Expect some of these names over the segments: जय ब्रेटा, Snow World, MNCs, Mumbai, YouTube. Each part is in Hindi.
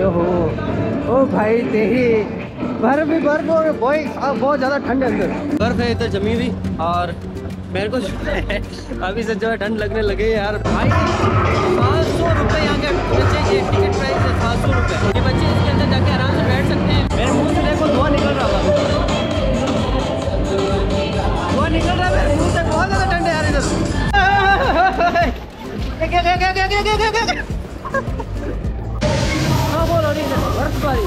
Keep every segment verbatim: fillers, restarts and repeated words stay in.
यो हो ओ भाई तेरी बर्फ भी बर्फ और बॉय बहुत ज़्यादा ठंड है अंदर, बर्फ है इधर जमी हुई और मेरे को अभी से जो है ठंड लगने लगे यार भाई। सात सौ रुपये यहाँ के बच्चे की टिकट प्राइस है, सात सौ रुपये ये बच्चे इसके अंदर जाके आराम से बैठ सकते हैं। मेरे मुँह से देखो धुआं निकल रहा था, धुआं निकल रहा है मेरे मुँह से, बहुत ज़्यादा ठंड है यार इधर। हाँ बोलो नहीं बर्फबारी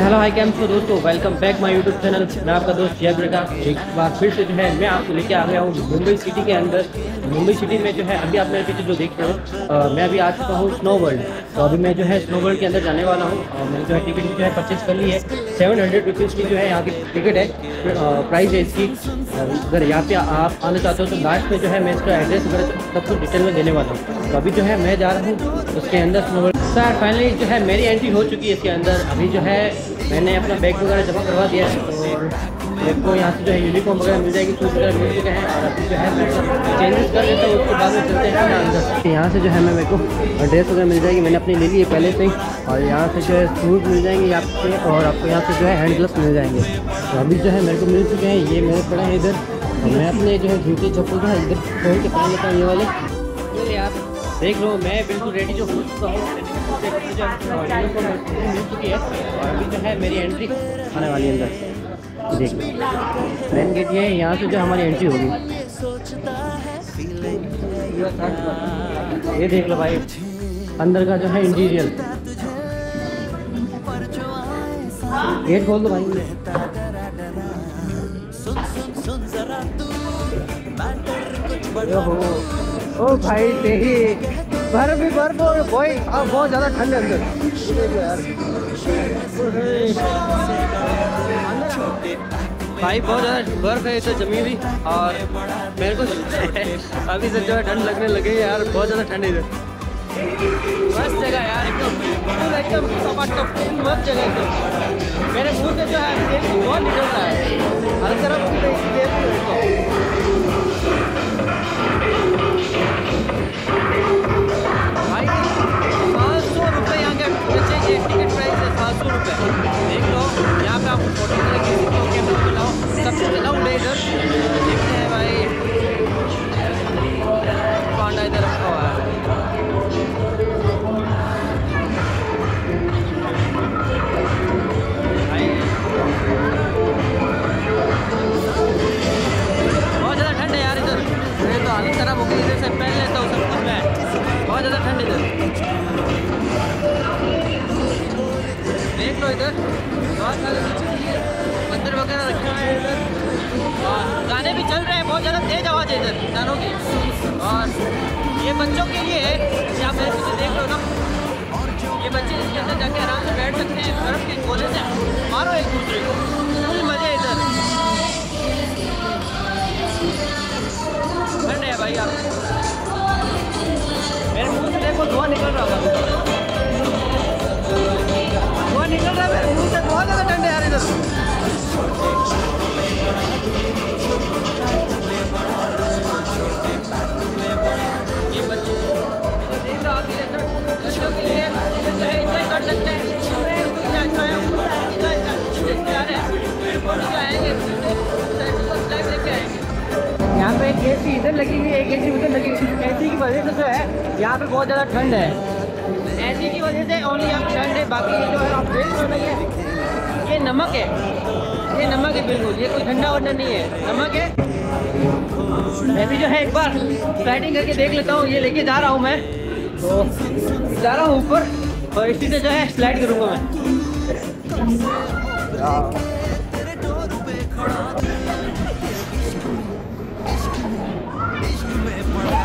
हेलो हाई कैम सो दोस्तों welcome back my YouTube channel. मैं आपका दोस्त जय ब्रेटा एक बार फिर से जो है मैं आपको लेके आ गया हूँ मुंबई सिटी के अंदर। मुंबई सिटी में जो है अभी आप मेरे पीछे जो देख रहे हो मैं अभी आ चुका हूँ स्नो वर्ल्ड। तो अभी मैं जो है स्नो वर्ल्ड के अंदर जाने वाला हूँ और मैंने जो है टिकट जो है परचेज़ कर ली है। सेवन हंड्रेड रुपीज़ की जो है यहाँ की टिकट है, प्राइस है इसकी। अगर यहाँ पे आप आना चाहते हो तो लास्ट में जो है मैं इसका एड्रेस वगैरह सब कुछ डिटेल में देने वाला हूँ। तो अभी जो है मैं जा रहा हूँ उसके अंदर स्नो वर्ल्ड। सर फाइनली जो है मेरी एंट्री हो चुकी है इसके अंदर। अभी जो है मैंने अपना बैग वगैरह जमा करवा दिया है और मेरे को यहाँ से जो है यूनिफॉर्म वगैरह मिल जाएगी, शूज वगैरह मिल चुके हैं और अभी जो है मैं चेंजेस कर लेता हूँ, उसके बाद में चलते हैं अंदर। यहाँ से जो है मैं मेरे को ड्रेस वगैरह मिल जाएगी, मैंने अपनी ले ली है पहले से ही। और यहाँ से जो है शूज मिल जाएंगे आपके और आपको यहाँ से जो है हैंड ग्लव्स मिल जाएंगे। तो अभी जो है मेरे को मिल चुके हैं, ये मेरे पड़े हैं इधर। मैं अपने जो है जूते चप्पल जो है इधर खोल के पहन लेता हूँ, ये वाले आप देख लो। मैं बिल्कुल रेडी जो हो चुका हूँ, मिल चुकी है और अभी जो है मेरी एंट्री आने वाली है अंदर। देख लो मेन गेट ये है, यहाँ से जो हमारी एंट्री होगी। ये देख लो भाई अंदर का जो है इंटीरियर। गेट खोल दो भाई। ओ भाई तेरी बर्फ भी बर्फ और बॉय बहुत ज़्यादा ठंड है अंदर। भाई बहुत ज़्यादा बर्फ है इधर जमी हुई और मेरे को अभी से जो है ठंड लगने लगे यार, बहुत ज़्यादा ठंड है इधर। मस्त जगह यार एकदम एकदम मस्त जगह एकदम। मेरे मुँह से जो है तेल बहुत निकलता है हर तरफ। भाई सात सौ रुपये यहाँ के बच्चे की टिकट प्राइस है, सात सौ रुपये। देख लो यहाँ पे आपको फोटो मिलेगी, वीडियो कैमरा मिलाओ सब कुछ मिलाओ इधर। देखते हैं भाई पांडा इधर रखा हुआ है। बहुत ज़्यादा ठंड है यार इधर, मेरे तो हालत खराब हो गई। इधर से पहन लेता हूँ सब कुछ मैं, बहुत ज़्यादा ठंड इधर। देख लो इधर बहुत सारे पत्थर वगैरह रखे हुए हैं इधर और गाने भी चल रहे हैं, बहुत ज़्यादा तेज़ आवाज़ है इधर गानों की। और ये बच्चों के लिए है, आप मेरे पीछे देख लो ना, ये बच्चे इसके अंदर जाके आराम से बैठ सकते हैं। बर्फ के गोले से मारो एक दूसरे को, फुल मज़े इधर ठंड है भाई। आप मेरे मुँह से देखो धुआं निकल रहा था, धुआं निकल रहा है मेरे मुँह से, बहुत ज़्यादा ठंड है यार इधर। ये बच्चे देख रहे हो आप, ये बच्चों के लिए इतना कर सकते हैं, यहाँ पे एक एसी इधर लगी हुई है, एक एसी उधर लगी हुई है। एसी की वजह से जो है यहाँ पे बहुत ज़्यादा ठंड है, एसी की वजह से ओनली यहाँ ठंड है। बाकी ये जो है आप देख रहे हैं ये नमक है, ये नमक है बिल्कुल, ये कोई ठंडा वंडा नहीं है, नमक है। मैं भी जो है एक बार स्लाइडिंग करके देख लेता हूँ, ये लेके जा रहा हूँ मैं, तो जा रहा हूँ ऊपर और इसी से जो है स्लाइड करूँगा मैं।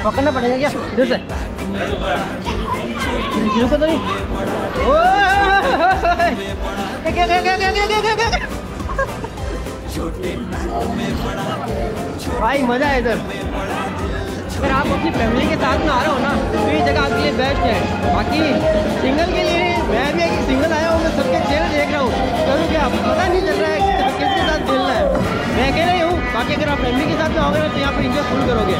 पकड़ना पड़ेगा क्या इधर से, रुको तो नहीं। भाई मज़ा है इधर। अगर आप अपनी फैमिली के साथ में आ रहे हो ना तो ये जगह आपके लिए बेस्ट है। बाकी सिंगल के लिए मैं भी एक सिंगल आया हूँ, मैं सबके चेहरे देख रहा हूँ, करूँ क्या पता नहीं चल रहा है किसके साथ खेलना है। मैं अकेला ही हूँ, बाकी अगर आप फैमिली के साथ में आओगे तो यहाँ पर इंजॉय फुल करोगे।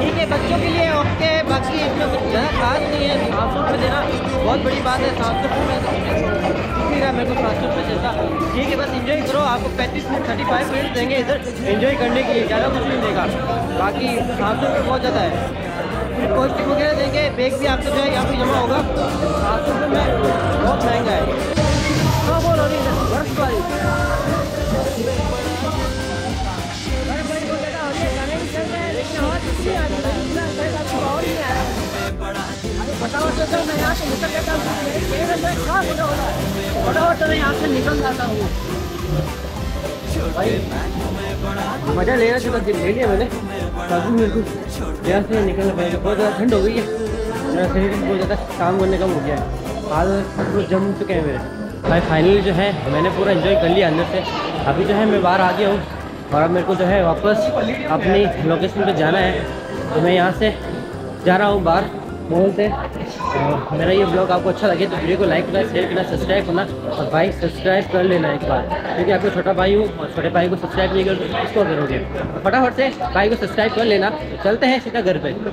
ठीक है, बच्चों के लिए ओके, बाकी इसमें कुछ ज़्यादा खास नहीं है। सात सौ रुपये देना बहुत बड़ी बात है, सात सौ रुपये मेरा मेरे को सात सौ रुपये देता। ठीक है, बस इंजॉय करो, आपको पैंतीस मिनट थर्टी फाइव मिनट देंगे इधर एंजॉय करने के लिए, ज़्यादा कुछ नहीं देगा। बाकी सात सौ रुपये बहुत ज़्यादा है, फिर कोस्टिंग वगैरह देंगे, बैग भी आपको जो है यहाँ पर जमा होगा। सात सौ रुपये में बहुत महंगा है। हाँ बोलो नहीं बताओ तो, सर मैं यहाँ से निकल जाता हूँ, फटाफट से मैं यहाँ से निकल जाता हूँ। मज़ा ले रहा था, बस ले लिया मैंने। काफ़ी मेरे को यहाँ से निकलना पड़ेगा, बहुत ज़्यादा ठंड हो गई है, मेरा शरीर बहुत ज़्यादा काम करने का हो गया है, हाथ जम चुके हैं मेरे। भाई फाइनली जो है मैंने पूरा एंजॉय कर लिया अंदर से। अभी जो है मैं बाहर आ गया हूँ और अब मेरे को जो है वापस अपनी लोकेशन पर जाना है, तो मैं यहाँ से जा रहा हूँ बाहर मॉल से। तो मेरा ये ब्लॉग आपको अच्छा लगे तो वीडियो को लाइक करना, शेयर करना, सब्सक्राइब करना। और भाई सब्सक्राइब कर लेना एक बार, क्योंकि आपको छोटा भाई हो और छोटे भाई को सब्सक्राइब नहीं कर तो उसको करोगे। फटाफट से भाई को सब्सक्राइब कर लेना, चलते हैं सीधा घर पे।